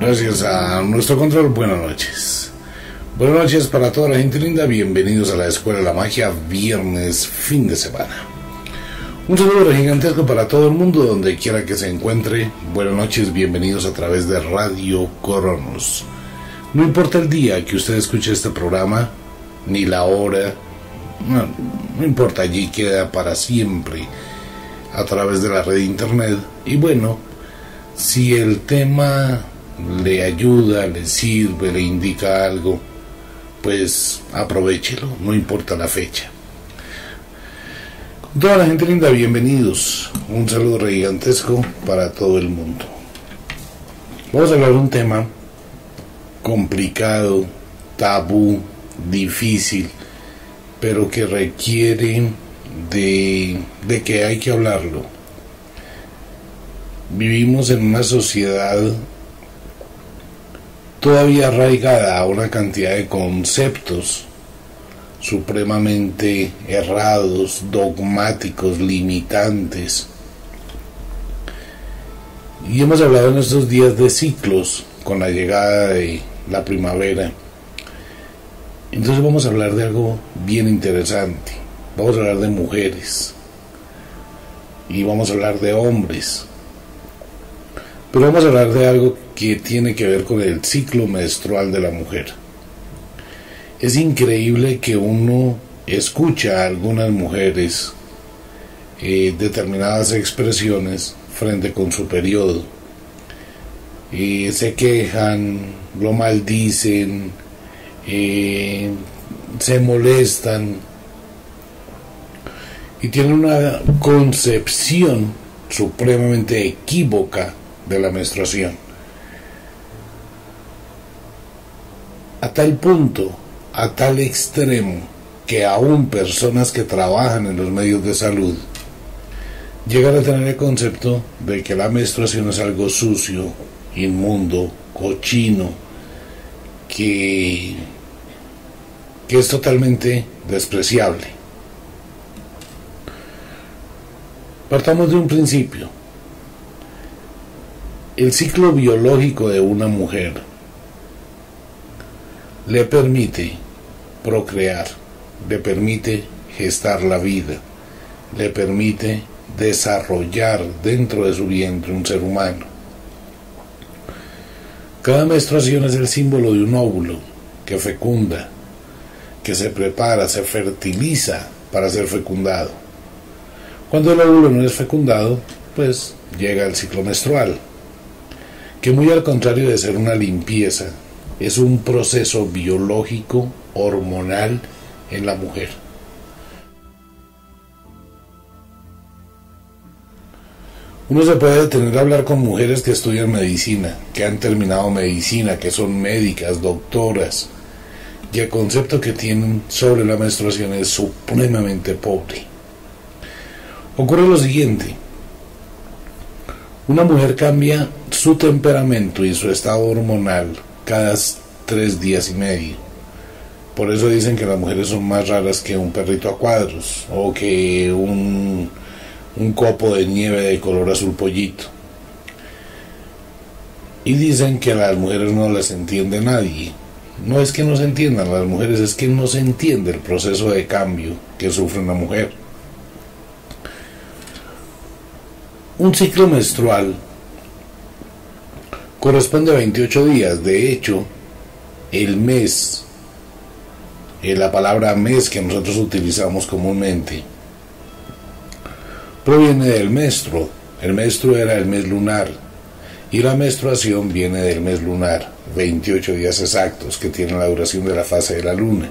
Gracias a nuestro control, buenas noches. Buenas noches para toda la gente linda, bienvenidos a la Escuela de la Magia, viernes, fin de semana. Un saludo gigantesco para todo el mundo, donde quiera que se encuentre. Buenas noches, bienvenidos a través de Radio Kronos. No importa el día que usted escuche este programa, ni la hora, no importa, allí queda para siempre a través de la red de internet. Y bueno, si el tema le ayuda, le sirve, le indica algo, pues aprovéchelo, no importa la fecha. Toda la gente linda, bienvenidos. Un saludo gigantesco para todo el mundo. Vamos a hablar de un tema complicado, tabú, difícil, pero que requiere de que hay que hablarlo. Vivimos en una sociedad todavía arraigada a una cantidad de conceptos supremamente errados, dogmáticos, limitantes. Y hemos hablado en estos días de ciclos con la llegada de la primavera. Entonces vamos a hablar de algo bien interesante. Vamos a hablar de mujeres y vamos a hablar de hombres, pero vamos a hablar de algo que tiene que ver con el ciclo menstrual de la mujer. Es increíble que uno escucha a algunas mujeres determinadas expresiones frente con su periodo. Se quejan, lo maldicen, se molestan y tienen una concepción supremamente equívoca de la menstruación, a tal punto, a tal extremo, que aún personas que trabajan en los medios de salud llegan a tener el concepto de que la menstruación es algo sucio, inmundo, cochino, que es totalmente despreciable. Partamos de un principio. El ciclo biológico de una mujer le permite procrear, le permite gestar la vida, le permite desarrollar dentro de su vientre un ser humano. Cada menstruación es el símbolo de un óvulo que fecunda, que se prepara, se fertiliza para ser fecundado. Cuando el óvulo no es fecundado, pues llega el ciclo menstrual, que muy al contrario de ser una limpieza, es un proceso biológico, hormonal en la mujer. Uno se puede detener a hablar con mujeres que estudian medicina, que han terminado medicina, que son médicas, doctoras, y el concepto que tienen sobre la menstruación es supremamente pobre. Ocurre lo siguiente: una mujer cambia su temperamento y su estado hormonal cada 3 días y medio. Por eso dicen que las mujeres son más raras que un perrito a cuadros o que un copo de nieve de color azul pollito. Y dicen que a las mujeres no las entiende nadie. No es que no se entiendan las mujeres, es que no se entiende el proceso de cambio que sufre una mujer. Un ciclo menstrual corresponde a 28 días. De hecho, el mes, la palabra mes que nosotros utilizamos comúnmente, proviene del menstruo. El menstruo era el mes lunar y la menstruación viene del mes lunar, 28 días exactos que tiene la duración de la fase de la luna.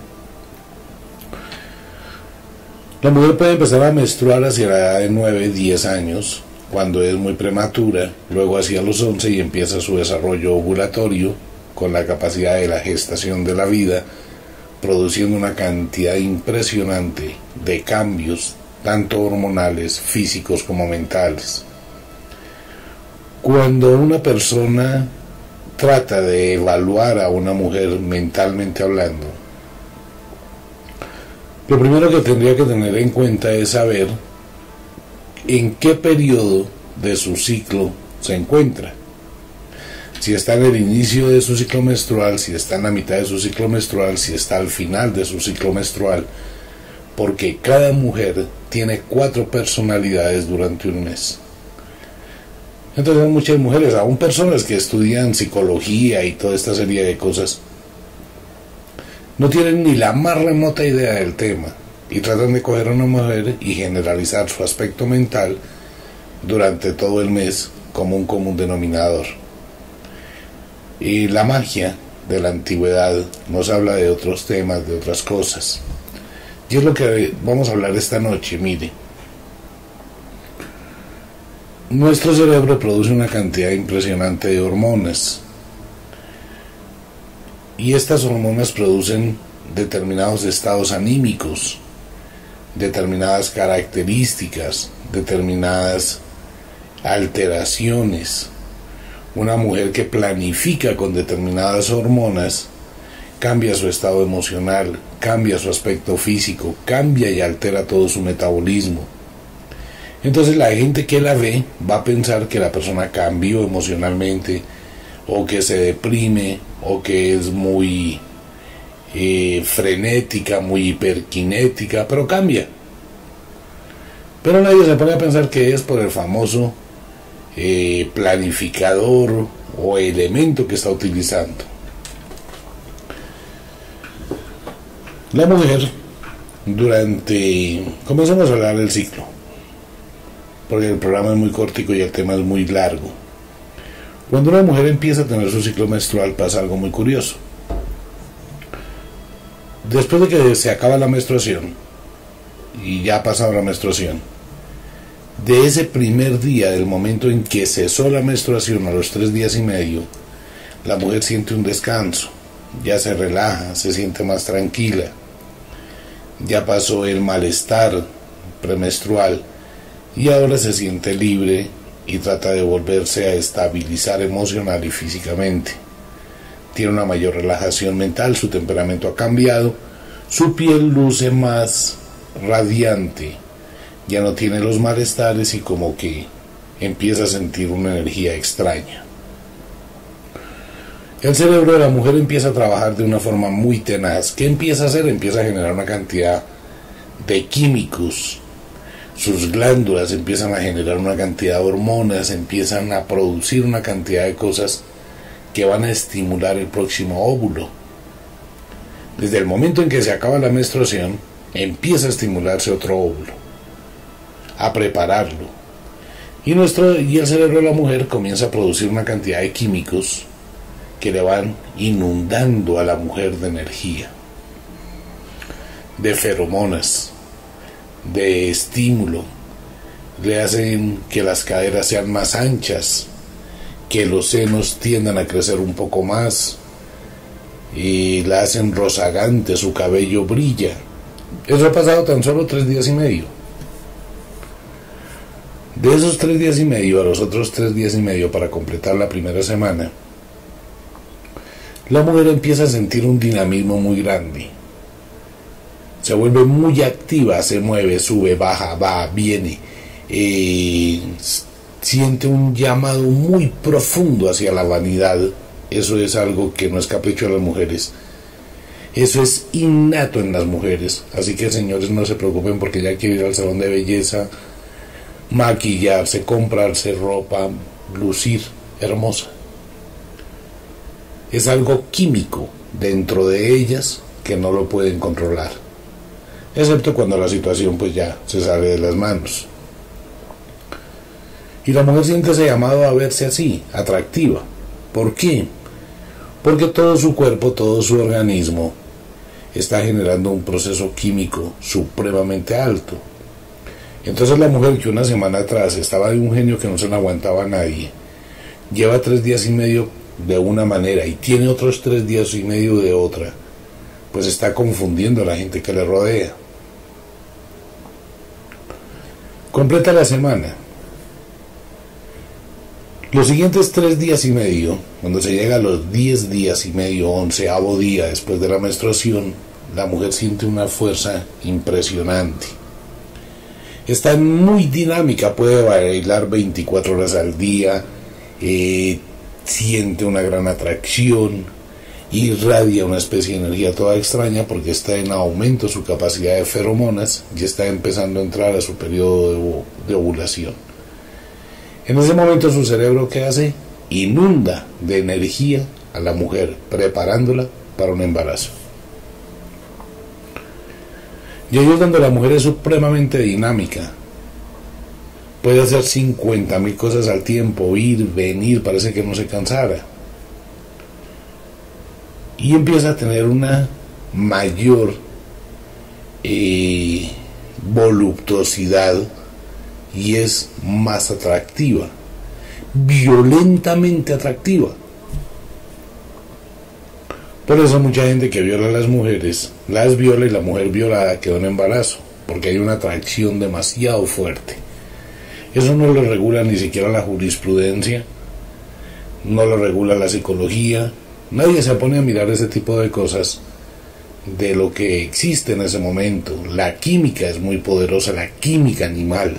La mujer puede empezar a menstruar hacia la edad de 9-10 años, cuando es muy prematura, luego hacia los 11 y empieza su desarrollo ovulatorio con la capacidad de la gestación de la vida, produciendo una cantidad impresionante de cambios, tanto hormonales, físicos como mentales. Cuando una persona trata de evaluar a una mujer mentalmente hablando, lo primero que tendría que tener en cuenta es saber en qué periodo de su ciclo se encuentra. si está en el inicio de su ciclo menstrual, si está en la mitad de su ciclo menstrual, si está al final de su ciclo menstrual, porque cada mujer tiene 4 personalidades durante un mes. Entonces hay muchas mujeres, aún personas que estudian psicología y toda esta serie de cosas, no tienen ni la más remota idea del tema y tratan de coger a una mujer y generalizar su aspecto mental durante todo el mes como un común denominador. Y la magia de la antigüedad nos habla de otros temas, de otras cosas. Y es lo que vamos a hablar esta noche. Mire, nuestro cerebro produce una cantidad impresionante de hormonas, y estas hormonas producen determinados estados anímicos, determinadas características, determinadas alteraciones. Una mujer que planifica con determinadas hormonas cambia su estado emocional, cambia su aspecto físico, cambia y altera todo su metabolismo. Entonces la gente que la ve va a pensar que la persona cambió emocionalmente, o que se deprime, o que es muy frenética, muy hiperkinética, pero cambia. Pero nadie se pone a pensar que es por el famoso planificador o elemento que está utilizando. La mujer, durante... Comencemos a hablar del ciclo, porque el programa es muy cortico y el tema es muy largo. Cuando una mujer empieza a tener su ciclo menstrual pasa algo muy curioso. Después de que se acaba la menstruación, y ya ha pasado la menstruación, de ese primer día, del momento en que cesó la menstruación a los 3 días y medio, la mujer siente un descanso, ya se relaja, se siente más tranquila, ya pasó el malestar premenstrual y ahora se siente libre y trata de volverse a estabilizar emocional y físicamente. Tiene una mayor relajación mental, su temperamento ha cambiado, su piel luce más radiante, ya no tiene los malestares y como que empieza a sentir una energía extraña. El cerebro de la mujer empieza a trabajar de una forma muy tenaz. ¿Qué empieza a hacer? Empieza a generar una cantidad de químicos. Sus glándulas empiezan a generar una cantidad de hormonas, empiezan a producir una cantidad de cosas que van a estimular el próximo óvulo. Desde el momento en que se acaba la menstruación, empieza a estimularse otro óvulo, a prepararlo. Y el cerebro de la mujer comienza a producir una cantidad de químicos que le van inundando a la mujer de energía, de feromonas, de estímulo. Le hacen que las caderas sean más anchas, que los senos tiendan a crecer un poco más, y la hacen rozagante, su cabello brilla. Eso ha pasado tan solo 3 días y medio. De esos 3 días y medio a los otros 3 días y medio, para completar la primera semana, la mujer empieza a sentir un dinamismo muy grande. Se vuelve muy activa, se mueve, sube, baja, va, viene. Siente un llamado muy profundo hacia la vanidad. Eso es algo que no es capricho de las mujeres. Eso es innato en las mujeres. Así que, señores, no se preocupen porque ya quiere ir al salón de belleza, maquillarse, comprarse ropa, lucir hermosa. Es algo químico dentro de ellas que no lo pueden controlar, excepto cuando la situación pues ya se sale de las manos. Y la mujer siente ese llamado a verse así, atractiva. ¿Por qué? Porque todo su cuerpo, todo su organismo está generando un proceso químico supremamente alto. Entonces la mujer que una semana atrás estaba de un genio que no se la aguantaba a nadie, lleva 3 días y medio de una manera y tiene otros 3 días y medio de otra, pues está confundiendo a la gente que le rodea. Completa la semana. Los siguientes 3 días y medio, cuando se llega a los 10 días y medio, 11avo día después de la menstruación, la mujer siente una fuerza impresionante. Está muy dinámica, puede bailar 24 horas al día, siente una gran atracción, irradia una especie de energía toda extraña porque está en aumento su capacidad de feromonas y está empezando a entrar a su periodo de ovulación. En ese momento su cerebro, ¿qué hace? Inunda de energía a la mujer, preparándola para un embarazo. Y ahí es donde la mujer es supremamente dinámica. Puede hacer 50.000 cosas al tiempo, ir, venir, parece que no se cansara. Y empieza a tener una mayor voluptuosidad y es más atractiva, violentamente atractiva. Por eso mucha gente que viola a las mujeres, las viola y la mujer violada quedó en embarazo, porque hay una atracción demasiado fuerte. Eso no lo regula ni siquiera la jurisprudencia, no lo regula la psicología. Nadie se pone a mirar ese tipo de cosas, de lo que existe en ese momento. La química es muy poderosa, la química animal.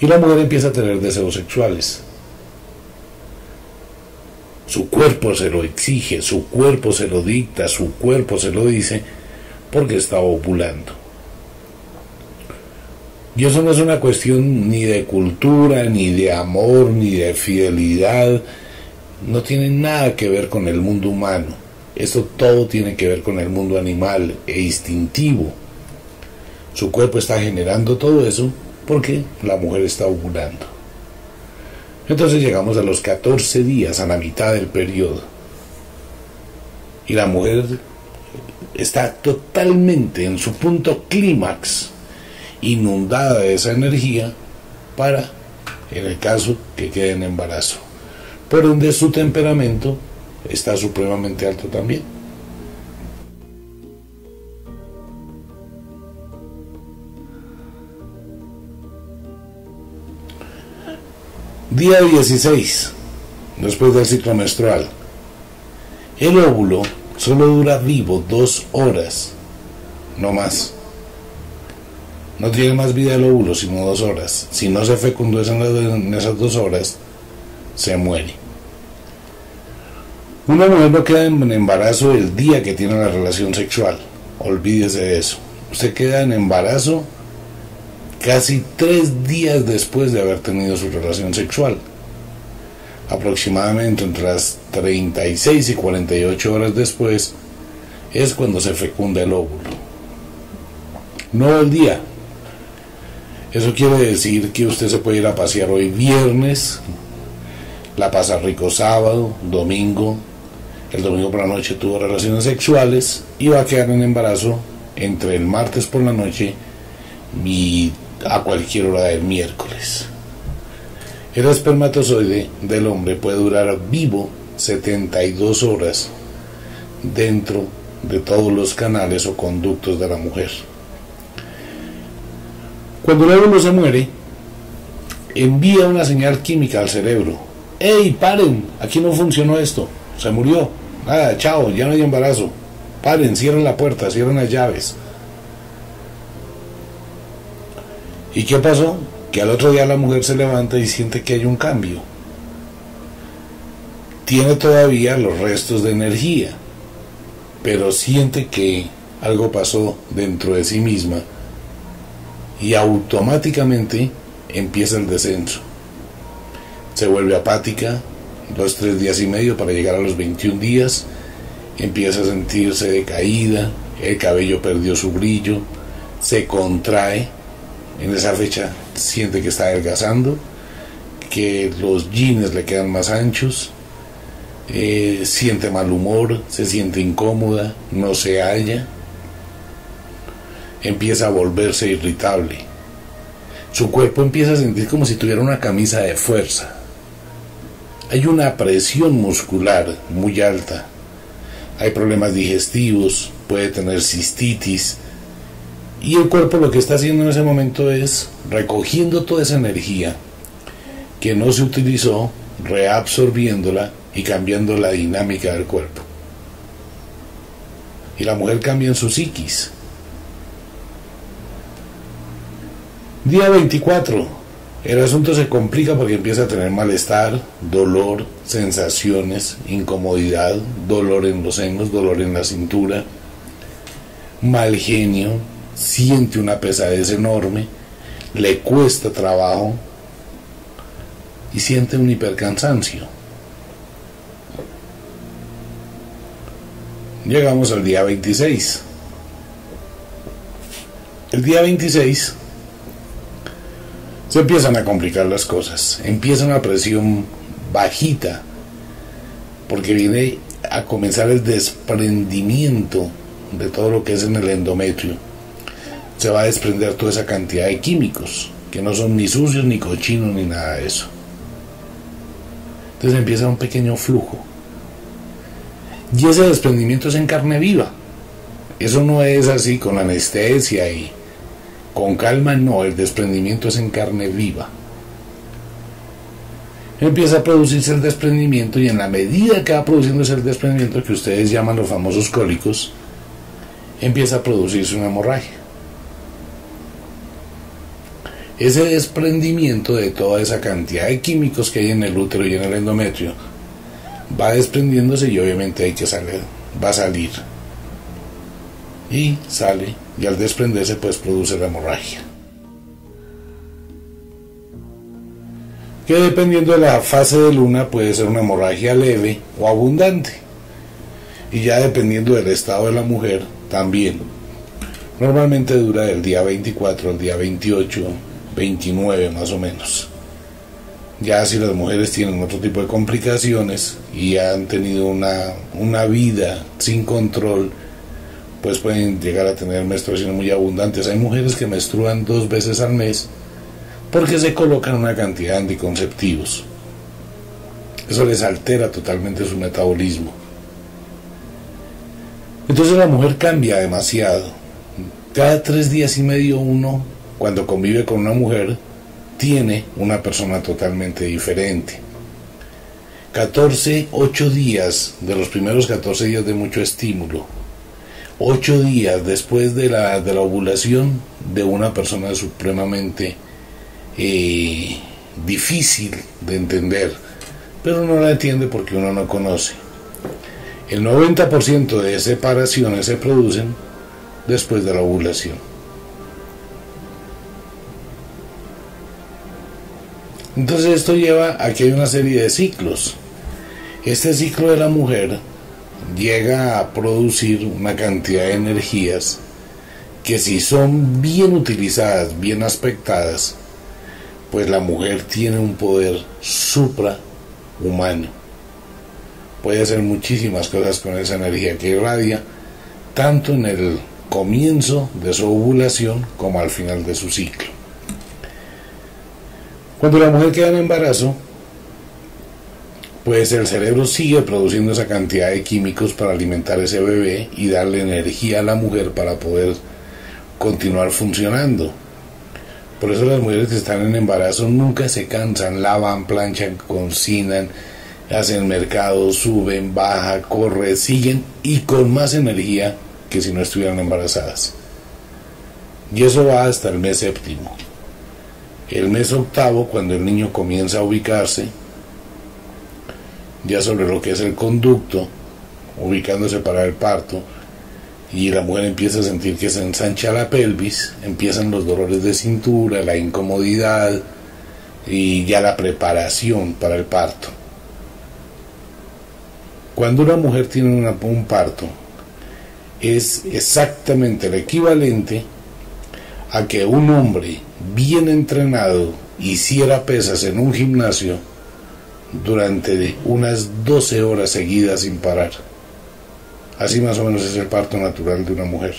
Y la mujer empieza a tener deseos sexuales. Su cuerpo se lo exige, su cuerpo se lo dicta, su cuerpo se lo dice, porque está ovulando. Y eso no es una cuestión ni de cultura, ni de amor, ni de fidelidad. No tiene nada que ver con el mundo humano. Esto todo tiene que ver con el mundo animal e instintivo. Su cuerpo está generando todo eso porque la mujer está ovulando. Entonces llegamos a los 14 días, a la mitad del periodo. Y la mujer está totalmente en su punto clímax, inundada de esa energía para, en el caso, que quede en embarazo. Pero donde su temperamento está supremamente alto también. Día 16, después del ciclo menstrual. El óvulo solo dura vivo 2 horas, no más. No tiene más vida el óvulo sino 2 horas. Si no se fecundó en esas 2 horas, se muere. Una mujer no queda en embarazo el día que tiene la relación sexual. Olvídese de eso. Usted queda en embarazo casi 3 días después de haber tenido su relación sexual. Aproximadamente entre las 36 y 48 horas después es cuando se fecunda el óvulo. No el día. Eso quiere decir que usted se puede ir a pasear hoy viernes, la pasa rico sábado, domingo, el domingo por la noche tuvo relaciones sexuales y va a quedar en embarazo entre el martes por la noche y a cualquier hora del miércoles. El espermatozoide del hombre puede durar vivo 72 horas dentro de todos los canales o conductos de la mujer. Cuando el óvulo se muere, envía una señal química al cerebro. ¡Ey, paren! Aquí no funcionó esto. Se murió. Nada, chao, ya no hay embarazo. Paren, cierren la puerta, cierren las llaves. ¿Y qué pasó? Que al otro día la mujer se levanta y siente que hay un cambio. Tiene todavía los restos de energía, pero siente que algo pasó dentro de sí misma y automáticamente empieza el descenso. Se vuelve apática, 2, 3 días y medio para llegar a los 21 días, empieza a sentirse decaída, el cabello perdió su brillo, se contrae, en esa fecha siente que está adelgazando, que los jeans le quedan más anchos, siente mal humor, se siente incómoda, no se halla, empieza a volverse irritable. Su cuerpo empieza a sentir como si tuviera una camisa de fuerza. Hay una presión muscular muy alta, hay problemas digestivos, puede tener cistitis, y el cuerpo lo que está haciendo en ese momento es recogiendo toda esa energía que no se utilizó, reabsorbiéndola y cambiando la dinámica del cuerpo. Y la mujer cambia en su psiquis. Día 24, El asunto se complica porque empieza a tener malestar, dolor, sensaciones, incomodidad, dolor en los senos, dolor en la cintura, mal genio, siente una pesadez enorme, le cuesta trabajo y siente un hipercansancio. Llegamos al día 26. El día 26 se empiezan a complicar las cosas, empieza una presión bajita, porque viene a comenzar el desprendimiento de todo lo que es en el endometrio. Se va a desprender toda esa cantidad de químicos, que no son ni sucios, ni cochinos, ni nada de eso. Entonces empieza un pequeño flujo. Y ese desprendimiento es en carne viva. Eso no es así con anestesia y con calma, no, el desprendimiento es en carne viva. Empieza a producirse el desprendimiento, y en la medida que va produciéndose el desprendimiento, que ustedes llaman los famosos cólicos, empieza a producirse una hemorragia. Ese desprendimiento de toda esa cantidad de químicos que hay en el útero y en el endometrio va desprendiéndose, y obviamente hay que salir, va a salir. Y sale, y al desprenderse pues produce la hemorragia, que dependiendo de la fase de luna puede ser una hemorragia leve o abundante, y ya dependiendo del estado de la mujer también. Normalmente dura del día 24 al día 28, 29 más o menos. Ya si las mujeres tienen otro tipo de complicaciones y han tenido una vida sin control, pues pueden llegar a tener menstruaciones muy abundantes. Hay mujeres que menstruan 2 veces al mes porque se colocan una cantidad de anticonceptivos. Eso les altera totalmente su metabolismo. Entonces la mujer cambia demasiado. Cada 3 días y medio uno, cuando convive con una mujer, tiene una persona totalmente diferente. 8 días, de los primeros 14 días de mucho estímulo, 8 días después de la ovulación, de una persona supremamente difícil de entender, pero uno la entiende porque uno no conoce. El 90% de separaciones se producen después de la ovulación. Entonces esto lleva a que hay una serie de ciclos. Este ciclo de la mujer llega a producir una cantidad de energías que, si son bien utilizadas, bien aspectadas, pues la mujer tiene un poder suprahumano. Puede hacer muchísimas cosas con esa energía que irradia, tanto en el comienzo de su ovulación como al final de su ciclo. Cuando la mujer queda en embarazo, pues el cerebro sigue produciendo esa cantidad de químicos para alimentar ese bebé y darle energía a la mujer para poder continuar funcionando. Por eso las mujeres que están en embarazo nunca se cansan, lavan, planchan, cocinan, hacen mercado, suben, bajan, corren, siguen, y con más energía que si no estuvieran embarazadas. Y eso va hasta el mes séptimo. El mes octavo, cuando el niño comienza a ubicarse ya sobre lo que es el conducto, ubicándose para el parto, y la mujer empieza a sentir que se ensancha la pelvis, empiezan los dolores de cintura, la incomodidad y ya la preparación para el parto. Cuando una mujer tiene un parto, es exactamente el equivalente a que un hombre bien entrenado hiciera pesas en un gimnasio durante unas 12 horas seguidas sin parar. Así más o menos es el parto natural de una mujer.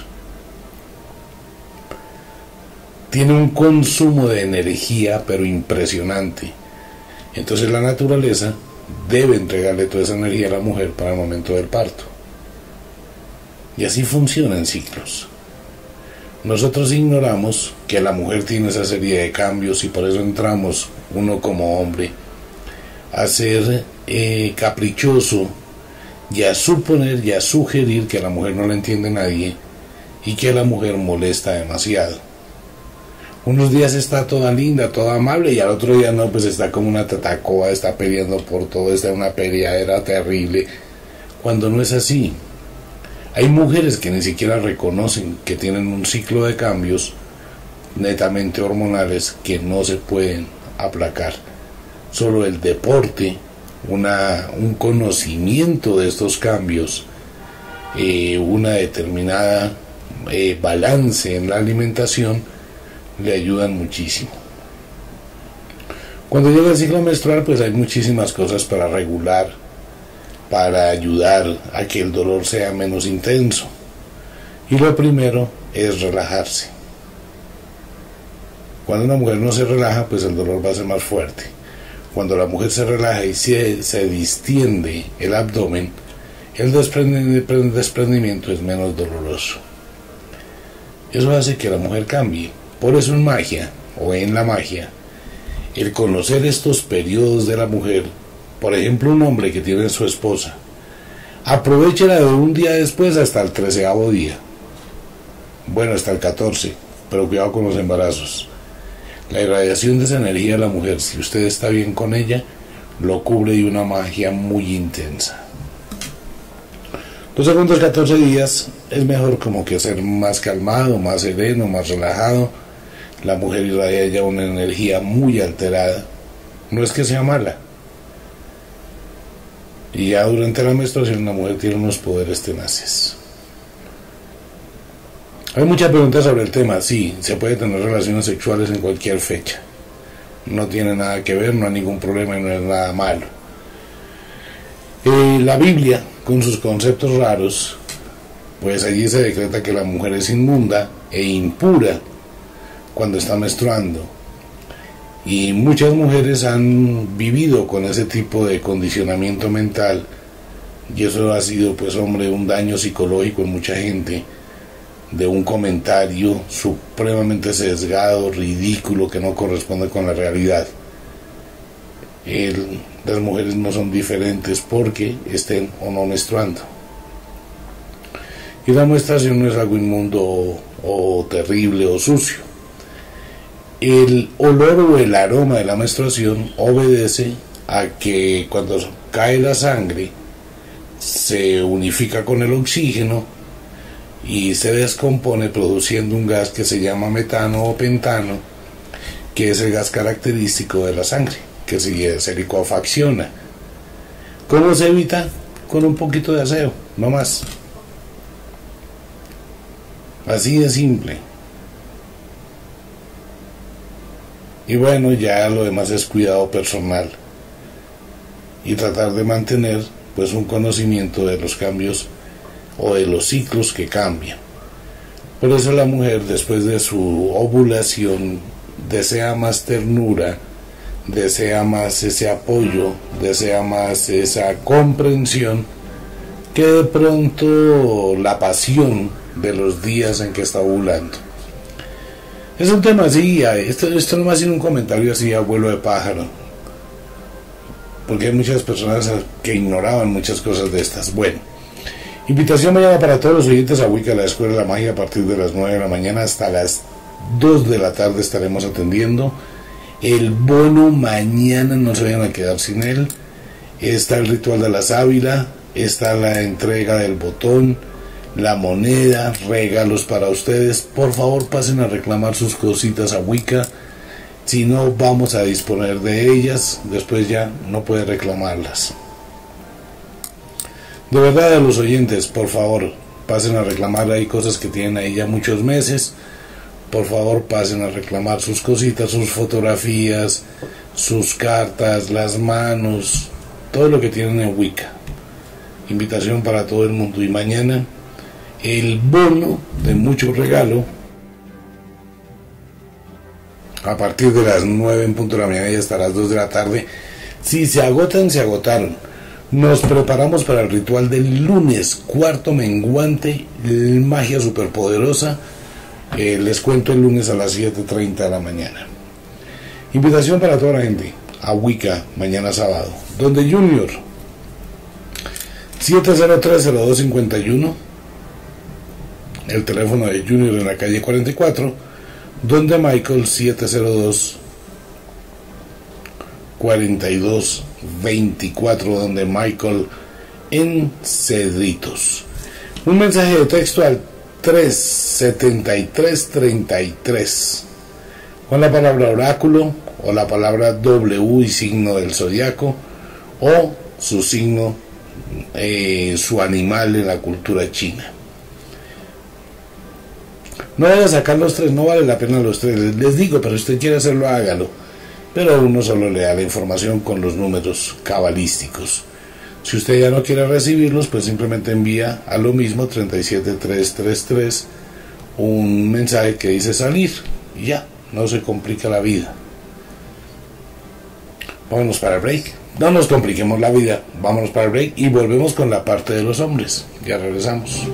Tiene un consumo de energía pero impresionante. Entonces la naturaleza debe entregarle toda esa energía a la mujer para el momento del parto. Y así funciona en ciclos. Nosotros ignoramos que la mujer tiene esa serie de cambios, y por eso entramos, uno como hombre, a ser caprichoso y a suponer y a sugerir que a la mujer no la entiende nadie y que la mujer molesta demasiado. Unos días está toda linda, toda amable, y al otro día no, pues está como una tatacoa, está peleando por todo, está en una peleadera terrible, cuando no es así. Hay mujeres que ni siquiera reconocen que tienen un ciclo de cambios netamente hormonales que no se pueden aplacar. Solo el deporte, un conocimiento de estos cambios, una determinada balance en la alimentación, le ayudan muchísimo. Cuando llega el ciclo menstrual, pues hay muchísimas cosas para regular, para ayudar a que el dolor sea menos intenso. Y lo primero es relajarse. Cuando una mujer no se relaja, pues el dolor va a ser más fuerte. Cuando la mujer se relaja y se distiende el abdomen, el desprendimiento es menos doloroso. Eso hace que la mujer cambie. Por eso en magia, o en la magia, el conocer estos periodos de la mujer, por ejemplo un hombre que tiene a su esposa, aprovéchela de un día después hasta el 13º día, bueno, hasta el 14, pero cuidado con los embarazos. La irradiación de esa energía de la mujer, si usted está bien con ella, lo cubre de una magia muy intensa. Los segundos 14 días es mejor como que ser más calmado, más sereno, más relajado. La mujer irradia ya una energía muy alterada. No es que sea mala. Y ya durante la menstruación la mujer tiene unos poderes tenaces. Hay muchas preguntas sobre el tema. Sí, se puede tener relaciones sexuales en cualquier fecha. No tiene nada que ver, no hay ningún problema y no es nada malo. La Biblia, con sus conceptos raros, pues allí se decreta que la mujer es inmunda e impura cuando está menstruando. Y muchas mujeres han vivido con ese tipo de condicionamiento mental, y eso ha sido, pues, hombre, un daño psicológico en mucha gente, de un comentario supremamente sesgado, ridículo, que no corresponde con la realidad. Las mujeres no son diferentes porque estén o no menstruando. Y la menstruación no es algo inmundo o terrible o sucio. El olor o el aroma de la menstruación obedece a que cuando cae la sangre se unifica con el oxígeno y se descompone produciendo un gas que se llama metano o pentano, que es el gas característico de la sangre, que se licuefacciona. ¿Cómo se evita? Con un poquito de aseo, no más. Así de simple. Y bueno, ya lo demás es cuidado personal y tratar de mantener, pues, un conocimiento de los cambios o de los ciclos que cambian. Por eso la mujer, después de su ovulación, desea más ternura, desea más ese apoyo, desea más esa comprensión que de pronto la pasión de los días en que está ovulando. Es un tema así, esto no va a ser un comentario así a vuelo de pájaro, porque hay muchas personas que ignoraban muchas cosas de estas. Bueno, invitación mañana para todos los oyentes a Wicca, la Escuela de la Magia, a partir de las 9 de la mañana hasta las 2 de la tarde estaremos atendiendo. El bono mañana, no se vayan a quedar sin él. Está el ritual de la sábila, está la entrega del botón, la moneda, regalos para ustedes. Por favor, pasen a reclamar sus cositas a Wicca. Si no, vamos a disponer de ellas. Después ya no puede reclamarlas. De verdad, a los oyentes, por favor, pasen a reclamar. Hay cosas que tienen ahí ya muchos meses. Por favor, pasen a reclamar sus cositas, sus fotografías, sus cartas, las manos, todo lo que tienen en Wicca. Invitación para todo el mundo. Y mañana, el bono de mucho regalo. A partir de las 9 en punto de la mañana y hasta las 2 de la tarde. Si se agotan, se agotaron. Nos preparamos para el ritual del lunes, cuarto menguante, magia superpoderosa. Les cuento el lunes a las 7:30 de la mañana. Invitación para toda la gente a Wicca mañana sábado, donde Junior 703-0251, el teléfono de Junior en la calle 44, Don de Michael 702-4224, Don de Michael en Cedritos. Un mensaje de texto al 37333 con la palabra oráculo o la palabra W y signo del zodiaco o su signo, su animal en la cultura china. No voy a sacar los tres, no vale la pena los tres, les digo, pero si usted quiere hacerlo, hágalo. Pero uno solo le da la información con los números cabalísticos. Si usted ya no quiere recibirlos, pues simplemente envía a lo mismo 37333 un mensaje que dice salir y ya, no se complica la vida. Vámonos para el break, no nos compliquemos la vida, vámonos para el break y volvemos con la parte de los hombres. Ya regresamos.